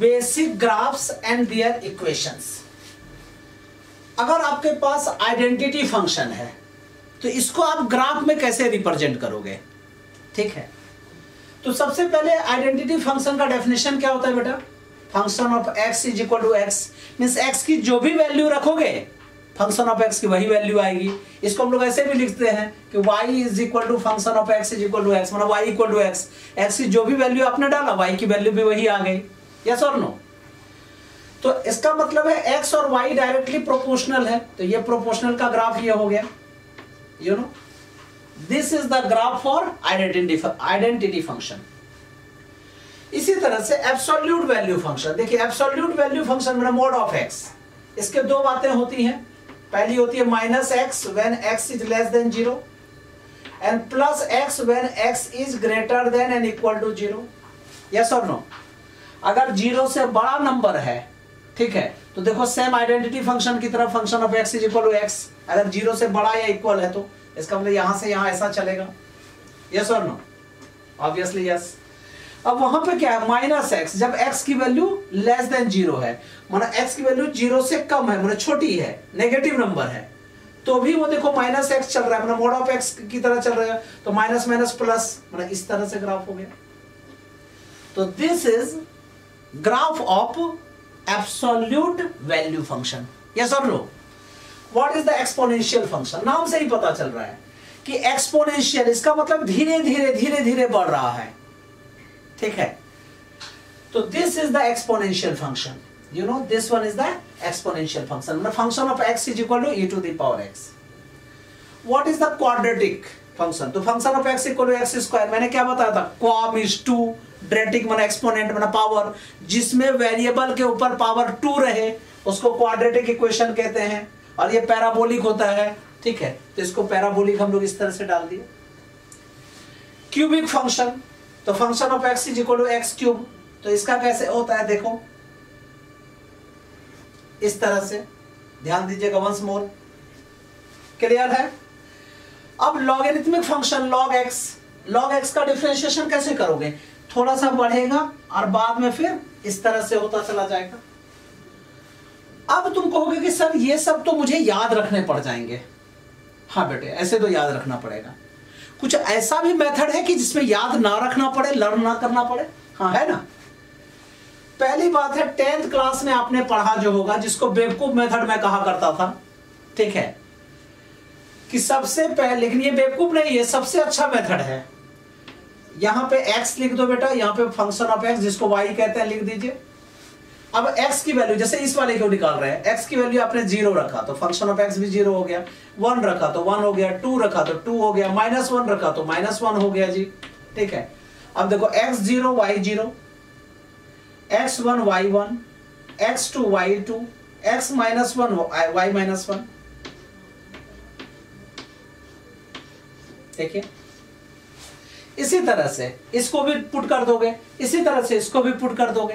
Basic graphs and their equations. अगर आपके पास identity function है तो इसको आप ग्राफ में कैसे रिप्रेजेंट करोगे, ठीक है। तो सबसे पहले आइडेंटिटी फंक्शन का डेफिनेशन क्या होता है बेटा? Function of x is equal to x means x की जो भी वैल्यू रखोगे फंक्शन ऑफ एक्स की वही वैल्यू आएगी। इसको हम लोग ऐसे भी लिखते हैं कि y is equal to function of x is equal to x, मतलब y equal to x, x की जो भी वैल्यू आपने डाला वाई की वैल्यू भी वही आ गई। यस और नो? तो इसका मतलब है एक्स और वाई डायरेक्टली प्रोपोर्शनल है, तो ये प्रोपोर्शनल का ग्राफ ये हो गया। You know this is the graph for identity function. इसी तरह से एब्सोल्यूट वैल्यू फंक्शन, देखिए एब्सोल्यूट वैल्यू फंक्शन में मोड ऑफ एक्स, इसके दो बातें होती हैं। पहली होती है minus x when x is less than zero and plus x when x is greater than and equal to zero. Yes और नो? अगर जीरो से बड़ा नंबर है, ठीक है, तो देखो सेम आइडेंटिटी फंक्शन की तरह function of x is equal to x, अगर जीरो से बड़ा या इक्वल है तो इसका मतलब यहां से यहां ऐसा चलेगा। यस और नो? Obviously yes. अब वहां पे क्या है माइनस एक्स, जब एक्स की वैल्यू लेस देन जीरो है, माना एक्स की वैल्यू जीरो से कम है, मतलब छोटी है, नेगेटिव नंबर है, तो भी वो देखो माइनस एक्स चल रहा है, मतलब मोड ऑफ एक्स की तरह चल रहा है, तो माइनस माइनस प्लस, मतलब इस तरह से ग्राफ हो गया। तो this is graph of absolute value function. Yes और no? What is the exponential function? नाम से ही पता चल रहा है कि एक्सपोनेंशियल, इसका मतलब धीरे धीरे धीरे धीरे बढ़ रहा है, ठीक है। तो this is the exponential function, you know this one is the exponential function, मतलब function of x is equal to e to the power x. What is the quadratic function? तो function of x equal to x square, मैंने क्या बताया था? क्वाम is to, ड्रेटिक माना exponent माना power, जिसमें variable के ऊपर पावर टू रहे उसको क्वाड्रेटिक इक्वेशन कहते हैं, और ये पैराबोलिक होता है, ठीक है। तो इसको पैराबोलिक हम लोग इस तरह से डाल दिए। क्यूबिक फंक्शन, तो function of x is equal to x cube, तो इसका कैसे होता है देखो इस तरह से, ध्यान दीजिएगा वंस मोर, क्लियर है। अब logarithmic function log x, log x का डिफरेंशिएशन कैसे करोगे? थोड़ा सा बढ़ेगा और बाद में फिर इस तरह से होता चला जाएगा। अब तुम कहोगे कि सर ये सब तो मुझे याद रखने पड़ जाएंगे। हाँ बेटे, ऐसे तो याद रखना पड़ेगा। कुछ ऐसा भी मेथड है कि जिसमें याद ना रखना पड़े, लर्न ना करना पड़े? हाँ है ना। पहली बात है, टेंथ क्लास में आपने पढ़ा जो होगा, जिसको बेवकूफ मेथड में कहा करता था, ठीक है, कि सबसे पहले, लेकिन ये बेवकूफ नहीं है, सबसे अच्छा मेथड है। यहां पे x लिख दो बेटा, यहां पे फंक्शन ऑफ x जिसको y कहते हैं लिख दीजिए। अब x की वैल्यू, जैसे इस वाले को निकाल रहे हैं, x की वैल्यू आपने जीरो रखा तो फंक्शन ऑफ x भी जीरो हो गया, वन रखा तो वन हो गया, टू रखा तो टू हो गया, माइनस वन रखा तो माइनस वन हो गया जी, ठीक है। अब देखो x zero y zero, x one y one, x two y two, x minus one y minus one, देखिए। इसी तरह से इसको भी पुट कर दोगे, इसी तरह से इसको भी पुट कर दोगे।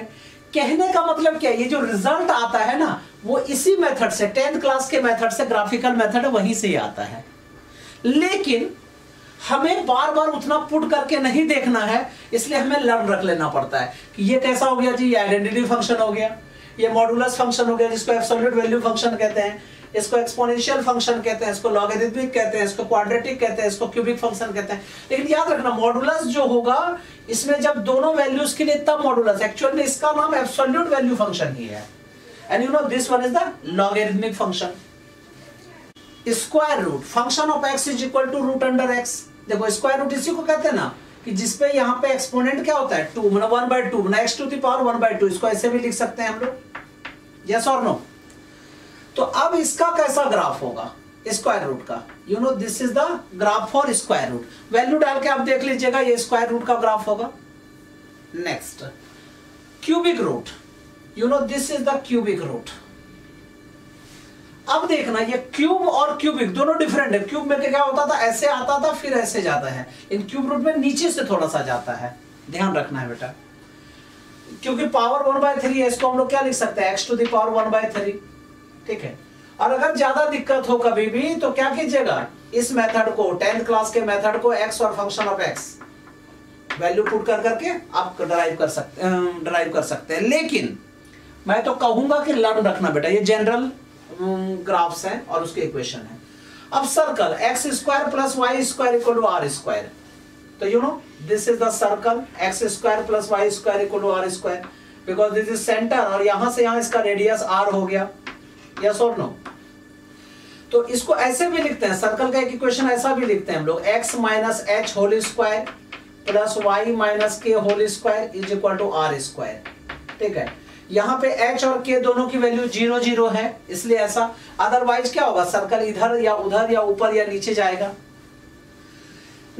कहने का मतलब क्या है, ये जो रिजल्ट आता है ना वो इसी मेथड से, टेंथ क्लास के मेथड से, ग्राफिकल मेथड वहीं से ही आता है। लेकिन हमें बार बार उतना पुट करके नहीं देखना है, इसलिए हमें लर्न रख लेना पड़ता है कि ये कैसा हो गया जी, आइडेंटिटी फंक्शन हो गया, ये मॉडुलस फंक्शन हो गया जिसको एब्सोल्यूट वैल्यू फंक्शन कहते हैं, इसको एक्सपोनेंशियल फंक्शन कहते हैं, इसको लॉगरिथमिक कहते हैं, इसको क्वाड्रेटिक कहते हैं, इसको क्यूबिक फंक्शन कहते हैं। लेकिन याद रखना मॉडुलस जो होगा इसमें जब दोनों वैल्यूज के लिए तब मॉडुलस, एक्चुअल में इसका नाम एब्सोल्यूट वैल्यू फंक्शन ही है। And you know this one is the logarithmic function. Square root, function of x is equal to root under x, देखो स्क्वायर रूट इसी को कहते हैं ना, कि जिसपे यहाँ पे एक्सपोनेंट क्या होता है टू, मतलब one by two, x to the power one by two, इसको ऐसे भी लिख सकते हैं हम लोग। यस और नो? तो अब इसका कैसा ग्राफ होगा स्क्वायर रूट का? You know this is the graph for square root, value डाल के आप देख लीजिएगा, ये स्क्वायर रूट का ग्राफ होगा। Next cubic root, you know this is the cubic root. अब देखना ये क्यूब और क्यूबिक दोनों डिफरेंट है। क्यूब में क्या होता था, ऐसे आता था फिर ऐसे जाता है, इन क्यूब रूट में नीचे से थोड़ा सा जाता है, ध्यान रखना है बेटा, क्योंकि पावर वन बाय थ्री है, इसको हम लोग क्या लिख सकते हैं, x to the power one by three, ठीक है। और अगर ज्यादा दिक्कत हो कभी भी तो क्या कीजिएगा, इस मेथड को, टेंथ क्लास के मेथड को, एक्स और function of x value put कर करके आप ड्राइव कर सकते हैं। लेकिन मैं तो कहूंगा कि लर्न रखना बेटा, ये जनरल ग्राफ्स हैं और उसके इक्वेशन हैं। अब circle x square plus y square equal to r square, तो you know this is the circle x square plus y square equal to r square because this is centre और यहां से यहां इसका रेडियस आर हो गया, yes और no. तो इसको ऐसे भी लिखते हैं, सर्कल का एक इक्वेशन ऐसा भी लिखते हैं हम लोग, x minus h whole square plus y minus k whole square is equal to r square, ठीक है। यहाँ पे h और k दोनों की वैल्यू 0 0 है, इसलिए ऐसा, अदरवाइज क्या होगा सर्कल इधर या उधर या ऊपर या नीचे जाएगा।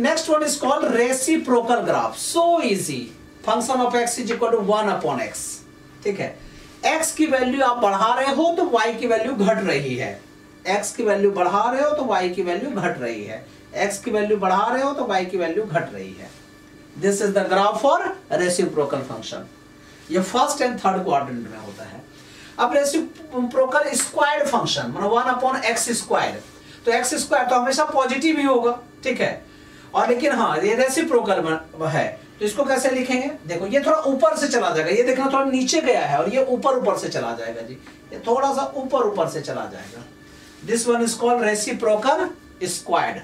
Next one is called reciprocal graph, so easy, function of x is equal to 1/x, ठीक है। x की वैल्यू आप बढ़ा रहे हो तो y की वैल्यू घट रही है, x की वैल्यू बढ़ा रहे हो तो y की वैल्यू घट रही है, x की वैल्यू बढ़ा रहे हो तो y की वैल्यू घट रही है। This is the graph for reciprocal function, ये फर्स्ट एंड थर्ड क्वाड्रेंट में होता है। अब रेसिप्रोकल स्क्वायर फंक्शन मतलब 1/x स्क्वायर, तो x स्क्वायर तो हमेशा पॉजिटिव ही होगा, ठीक है। और लेकिन हाँ ये रेसिप्रोकल है तो इसको कैसे लिखेंगे, देखो ये थोड़ा ऊपर से चला जाएगा, ये देखना थोड़ा नीचे गया है और ये ऊपर से चला जाएगा जी, ये थोड़ा सा ऊपर से चला जाएगा। This one is called reciprocal square.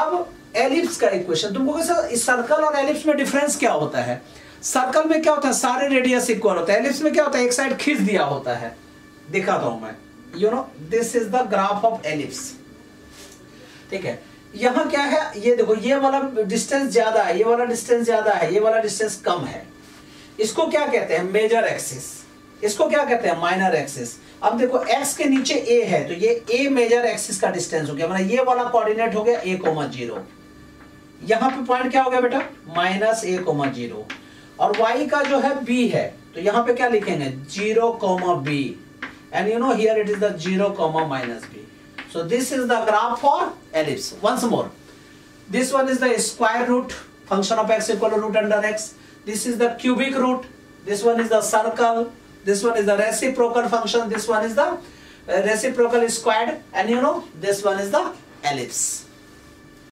अब एलिप्स का इक्वेशन तुमको कैसे, सर्कल और एलिप्स में डिफरेंस क्या होता है, सर्कल में क्या होता है सारे रेडियस इक्वल होता है, एलिप्स में क्या होता है एक साइड खींच दिया होता है, दिखाता हूं मैं, you know this is the graph of ellipse, ठीक है। यहां क्या है, ये देखो ये वाला डिस्टेंस ज्यादा है, ये वाला डिस्टेंस ज्यादा है, ये वाला डिस्टेंस कम है, इसको क्या कहते हैं मेजर एक्सिस, इसको क्या कहते हैं माइनर एक्सिस। अब देखो एक्स के नीचे ए है तो ये ए मेजर एक्सिस का डिस्टेंस हो गया, मतलब ये वाला कोऑर्डिनेट हो गया (a, 0)। यहां पे पॉइंट क्या हो गया बेटा (-a, 0) और y का जो है b है, तो यहाँ पे क्या लिखेंगे 0, b and you know here it is the 0, -b। So this is the graph for ellipse. Once more, this one is the square root, function of x equal to √(x), this is the cubic root, this one is the circle, this one is the reciprocal function, this one is the reciprocal square and you know this one is the ellipse.